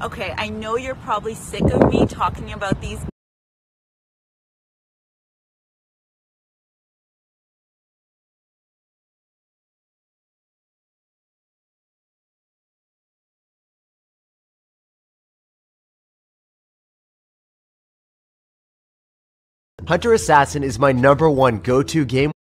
Okay, I know you're probably sick of me talking about these Hunter Assassin is my #1 go-to game.